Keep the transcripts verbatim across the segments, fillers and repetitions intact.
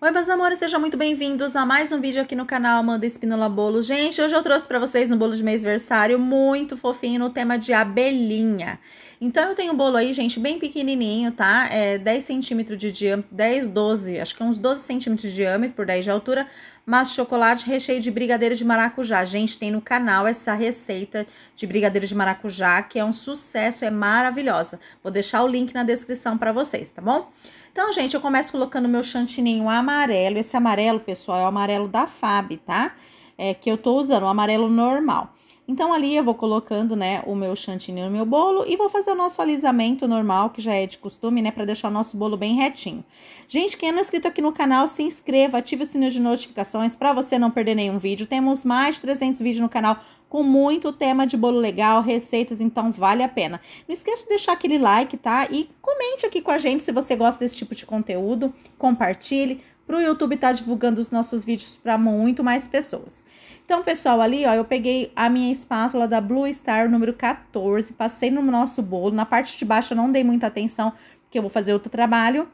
Oi, meus amores, sejam muito bem-vindos a mais um vídeo aqui no canal Manda Espinola Bolo. Gente, hoje eu trouxe pra vocês um bolo de mêsversário muito fofinho no tema de abelhinha. Então eu tenho um bolo aí, gente, bem pequenininho, tá? É dez centímetros de diâmetro, dez, doze, acho que é uns doze centímetros de diâmetro por dez de altura, mas chocolate recheio de brigadeiro de maracujá. Gente, tem no canal essa receita de brigadeiro de maracujá, que é um sucesso, é maravilhosa. Vou deixar o link na descrição pra vocês, tá bom? Então, gente, eu começo colocando meu chantininho amarelo. Esse amarelo, pessoal, é o amarelo da Fab, tá? É que eu tô usando, o amarelo normal. Então, ali eu vou colocando, né, o meu chantilly no meu bolo e vou fazer o nosso alisamento normal, que já é de costume, né, pra deixar o nosso bolo bem retinho. Gente, quem é não inscrito aqui no canal, se inscreva, ative o sininho de notificações pra você não perder nenhum vídeo. Temos mais de trezentos vídeos no canal com muito tema de bolo legal, receitas, então vale a pena. Não esqueça de deixar aquele like, tá? E comente aqui com a gente se você gosta desse tipo de conteúdo, compartilhe. Pro YouTube tá divulgando os nossos vídeos para muito mais pessoas. Então, pessoal, ali, ó, eu peguei a minha espátula da Blue Star, número quatorze, passei no nosso bolo. Na parte de baixo eu não dei muita atenção, porque eu vou fazer outro trabalho.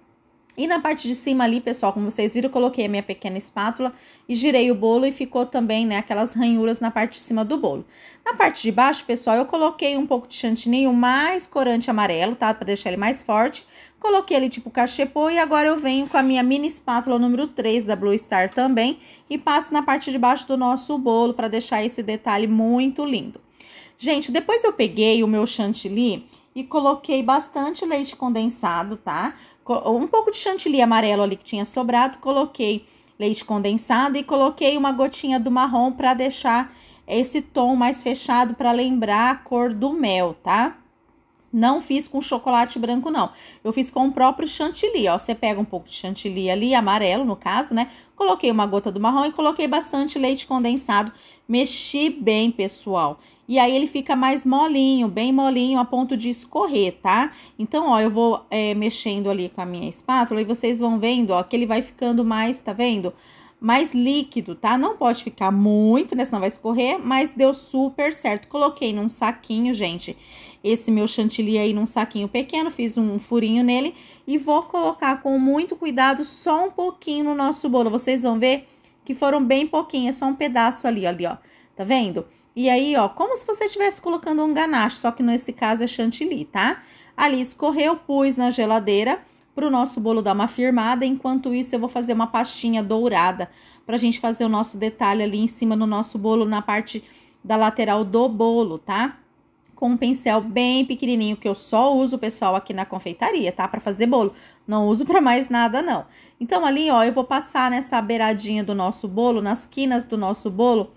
E na parte de cima ali, pessoal, como vocês viram, eu coloquei a minha pequena espátula e girei o bolo e ficou também, né, aquelas ranhuras na parte de cima do bolo. Na parte de baixo, pessoal, eu coloquei um pouco de chantininho mais corante amarelo, tá? Pra deixar ele mais forte. Coloquei ele tipo cachepô e agora eu venho com a minha mini espátula número três da Blue Star também e passo na parte de baixo do nosso bolo pra deixar esse detalhe muito lindo. Gente, depois eu peguei o meu chantilly e coloquei bastante leite condensado, tá? Um pouco de chantilly amarelo ali que tinha sobrado, coloquei leite condensado e coloquei uma gotinha do marrom pra deixar esse tom mais fechado pra lembrar a cor do mel, tá? Não fiz com chocolate branco, não. Eu fiz com o próprio chantilly, ó. Você pega um pouco de chantilly ali, amarelo no caso, né? Coloquei uma gota do marrom e coloquei bastante leite condensado. Mexi bem, pessoal. E aí ele fica mais molinho, bem molinho, a ponto de escorrer, tá? Então, ó, eu vou é, mexendo ali com a minha espátula e vocês vão vendo, ó, que ele vai ficando mais, tá vendo? Mais líquido, tá? Não pode ficar muito, né? Senão vai escorrer, mas deu super certo. Coloquei num saquinho, gente, esse meu chantilly aí num saquinho pequeno, fiz um furinho nele e vou colocar com muito cuidado só um pouquinho no nosso bolo. Vocês vão ver que foram bem pouquinho, é só um pedaço ali, ali, ó. Tá vendo? E aí, ó, como se você estivesse colocando um ganache, só que nesse caso é chantilly, tá? Ali escorreu, pus na geladeira pro nosso bolo dar uma firmada. Enquanto isso, eu vou fazer uma pastinha dourada pra gente fazer o nosso detalhe ali em cima no nosso bolo, na parte da lateral do bolo, tá? Com um pincel bem pequenininho, que eu só uso, pessoal, aqui na confeitaria, tá? Pra fazer bolo, não uso pra mais nada, não. Então, ali, ó, eu vou passar nessa beiradinha do nosso bolo, nas quinas do nosso bolo,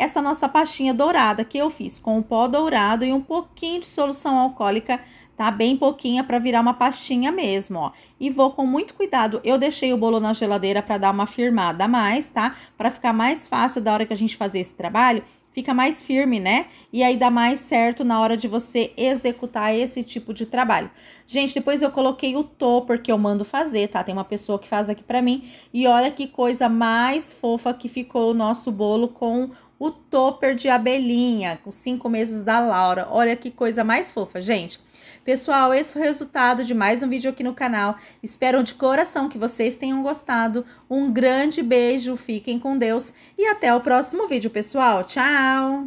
essa nossa pastinha dourada que eu fiz com o pó dourado e um pouquinho de solução alcoólica, tá? Bem pouquinha pra virar uma pastinha mesmo, ó. E vou com muito cuidado. Eu deixei o bolo na geladeira pra dar uma firmada a mais, tá? Pra ficar mais fácil da hora que a gente fazer esse trabalho, fica mais firme, né? E aí dá mais certo na hora de você executar esse tipo de trabalho. Gente, depois eu coloquei o topper que eu mando fazer, tá? Tem uma pessoa que faz aqui pra mim. E olha que coisa mais fofa que ficou o nosso bolo com o topper de abelhinha, com cinco meses da Laura. Olha que coisa mais fofa, gente. Pessoal, esse foi o resultado de mais um vídeo aqui no canal. Espero de coração que vocês tenham gostado. Um grande beijo, fiquem com Deus e até o próximo vídeo, pessoal. Tchau!